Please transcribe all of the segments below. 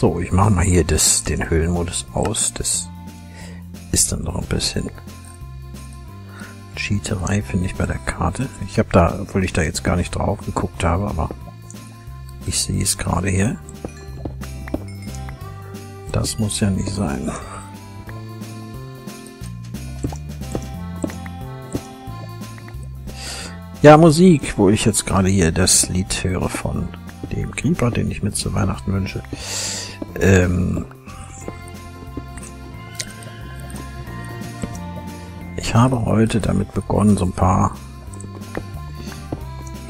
So, ich mache mal hier den Höhlenmodus aus. Das ist dann noch ein bisschen Cheaterei, finde ich, bei der Karte. Ich habe da, obwohl ich da jetzt gar nicht drauf geguckt habe, aber ich sehe es gerade hier. Das muss ja nicht sein. Ja, Musik, wo ich jetzt gerade hier das Lied höre von dem Creeper, den ich mir zu Weihnachten wünsche. Ich habe heute damit begonnen, so ein paar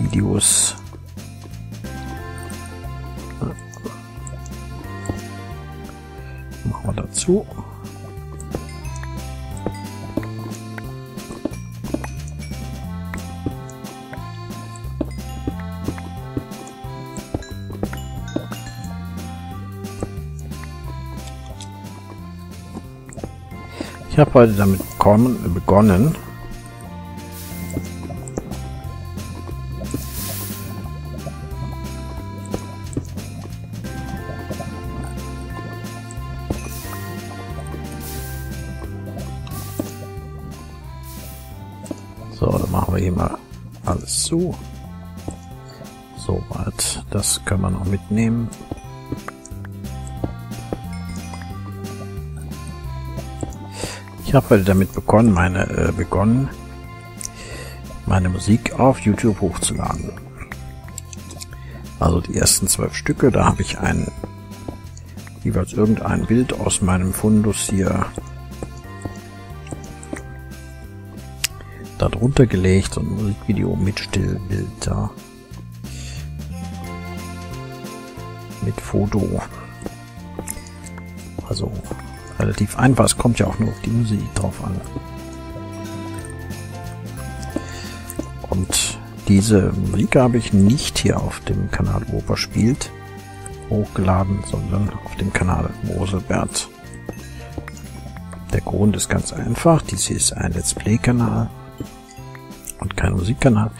Videos machen wir dazu. Ich habe heute damit begonnen, so, dann machen wir hier mal alles zu. So weit, das können wir noch mitnehmen. Ich habe heute damit begonnen, meine Musik auf YouTube hochzuladen. Also die ersten 12 Stücke, da habe ich jeweils irgendein Bild aus meinem Fundus hier da drunter gelegt und ein Musikvideo mit Stillbild da. Mit Foto. Also relativ einfach, es kommt ja auch nur auf die Musik drauf an. Und diese Musik habe ich nicht hier auf dem Kanal Opa spielt hochgeladen, sondern auf dem Kanal Moselbert. Der Grund ist ganz einfach, dies hier ist ein Let's Play-Kanal und kein Musikkanal.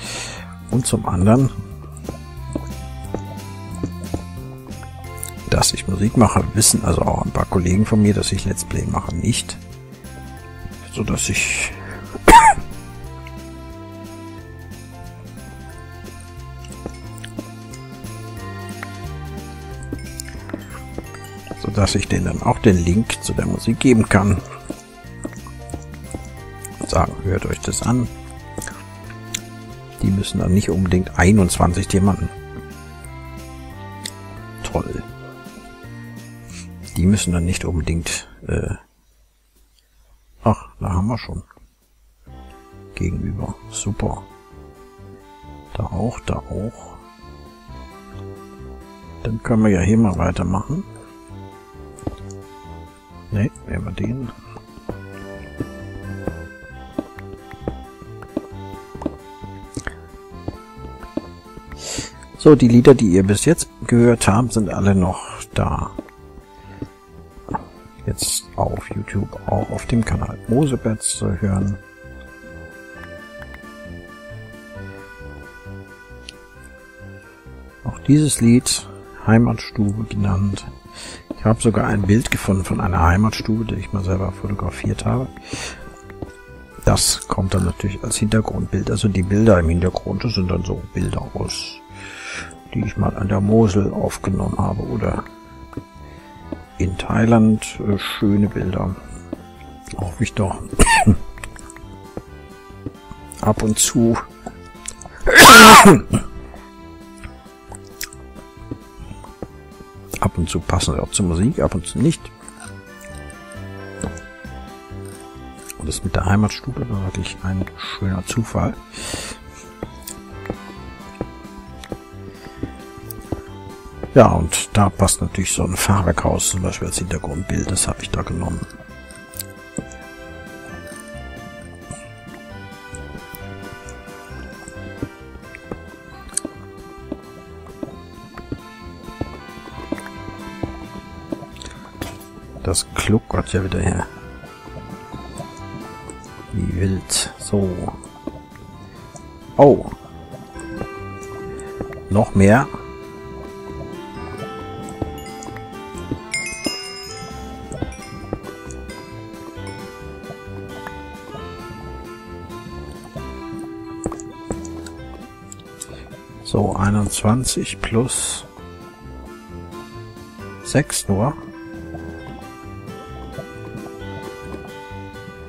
Und zum anderen, dass ich Musik mache, wissen also auch ein paar Kollegen von mir, dass ich Let's Play mache, nicht. Sodass ich denen dann auch den Link zu der Musik geben kann. Und sagen, hört euch das an. Die müssen dann nicht unbedingt 21 Diamanten. Toll. Die müssen dann nicht unbedingt, ach, da haben wir schon. Gegenüber. Super. Da auch, da auch. Dann können wir ja hier mal weitermachen. Ne, nehmen wir den. So, die Lieder, die ihr bis jetzt gehört habt, sind alle noch da. Jetzt auf YouTube, auch auf dem Kanal Moselbert zu hören. Auch dieses Lied, Heimatstube genannt. Ich habe sogar ein Bild gefunden von einer Heimatstube, die ich mal selber fotografiert habe. Das kommt dann natürlich als Hintergrundbild. Also die Bilder im Hintergrund, das sind dann so Bilder aus, die ich mal an der Mosel aufgenommen habe oder in Thailand, schöne Bilder. Hoffe ich doch. Ab und zu. Ab und zu passen sie auch zur Musik, ab und zu nicht. Und das mit der Heimatstube war wirklich ein schöner Zufall. Ja, und da passt natürlich so ein Fahrwerkhaus zum Beispiel als Hintergrundbild, das habe ich da genommen. Das kluckert ja wieder her. Wie wild. So. Oh. Noch mehr. So, 21 plus 6 nur.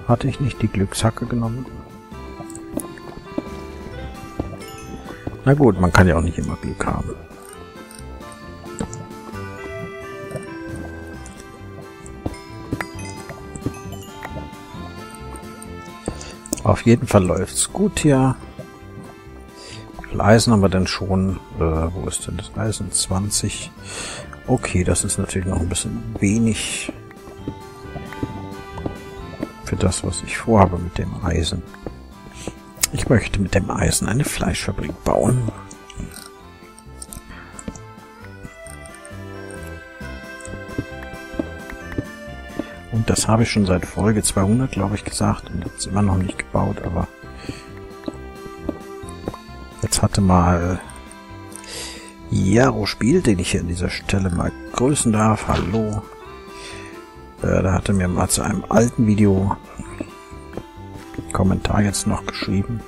Hatte ich nicht die Glückshacke genommen? Na gut, man kann ja auch nicht immer Glück haben. Auf jeden Fall läuft's gut hier. Wie viel Eisen haben wir denn schon? Wo ist denn das Eisen? 20. Okay, das ist natürlich noch ein bisschen wenig für das, was ich vorhabe mit dem Eisen. Ich möchte mit dem Eisen eine Fleischfabrik bauen. Und das habe ich schon seit Folge 200, glaube ich, gesagt. Und habe es immer noch nicht gebaut, aber jetzt hatte mal Jaro Spiel, den ich hier an dieser Stelle mal grüßen darf. Hallo. Da hatte mir mal zu einem alten Video Kommentar jetzt noch geschrieben.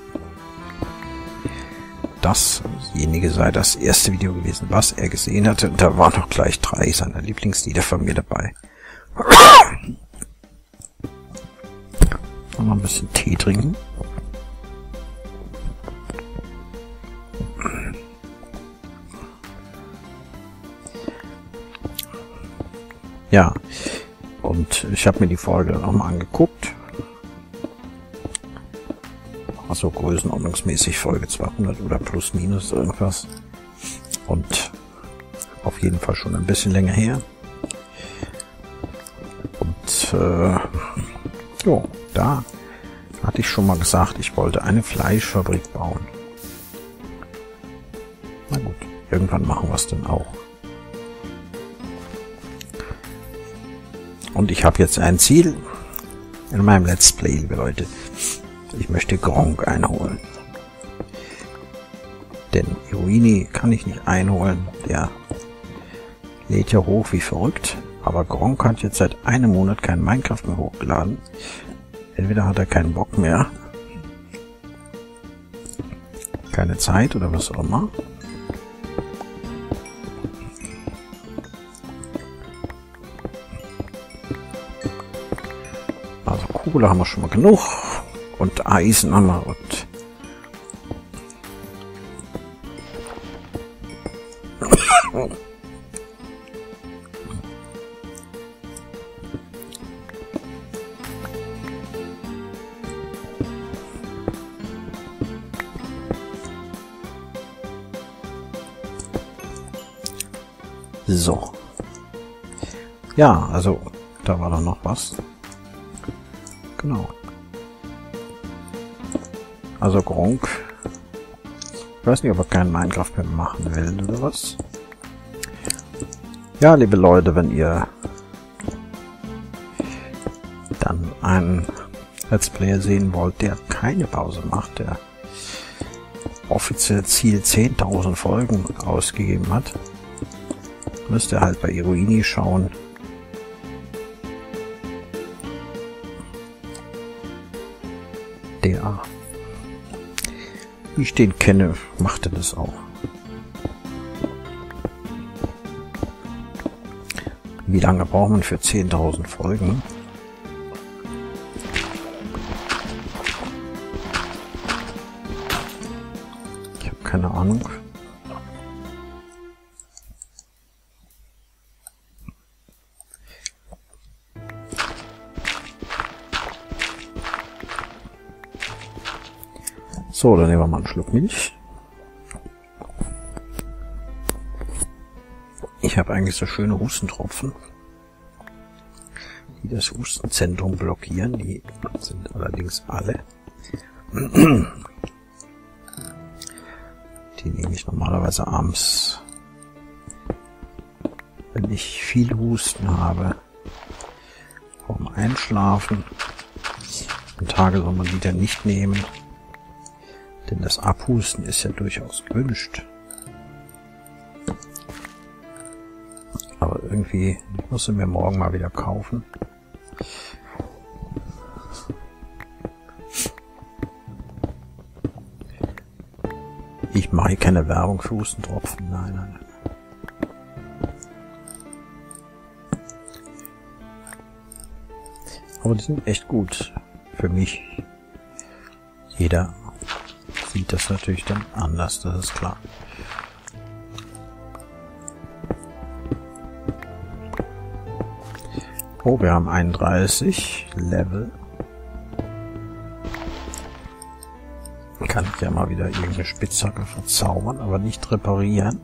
Dasjenige sei das erste Video gewesen, was er gesehen hatte. Und da waren noch gleich 3 seiner Lieblingslieder von mir dabei. Noch ein bisschen Tee trinken. Ja, und ich habe mir die Folge nochmal angeguckt. Also größenordnungsmäßig Folge 200 oder plus minus irgendwas. Und auf jeden Fall schon ein bisschen länger her. Und jo, da hatte ich schon mal gesagt, ich wollte eine Fleischfabrik bauen. Na gut, irgendwann machen wir es dann auch. Und ich habe jetzt ein Ziel in meinem Let's Play, liebe Leute. Ich möchte Gronkh einholen. Denn Iruini kann ich nicht einholen. Der lädt ja hoch wie verrückt. Aber Gronkh hat jetzt seit einem Monat kein Minecraft mehr hochgeladen. Entweder hat er keinen Bock mehr. Keine Zeit oder was auch immer. Also Kohle haben wir schon mal genug. Und Eisen haben wir und so. Ja, also da war doch noch was. Genau. Also Gronkh. Ich weiß nicht, ob er keinen Minecraft mehr machen will oder was. Ja, liebe Leute, wenn ihr dann einen Let's Player sehen wollt, der keine Pause macht, der offiziell Ziel 10.000 Folgen ausgegeben hat, müsst ihr halt bei Iruini schauen. Der, wie ich den kenne, machte das auch. Wie lange braucht man für 10.000 Folgen? Ich habe keine Ahnung. So, dann nehmen wir mal einen Schluck Milch. Ich habe eigentlich so schöne Hustentropfen, die das Hustenzentrum blockieren. Die sind allerdings alle. Die nehme ich normalerweise abends, wenn ich viel Husten habe, vorm Einschlafen. Am Tage soll man die dann nicht nehmen. Denn das Abhusten ist ja durchaus gewünscht. Aber irgendwie muss ich mir morgen mal wieder kaufen. Ich mache keine Werbung für Hustentropfen. Nein, nein. Aber die sind echt gut. Für mich. Jeder sieht das natürlich dann anders, das ist klar. Oh, wir haben 31 Level. Kann ich ja mal wieder irgendeine Spitzhacke verzaubern, aber nicht reparieren.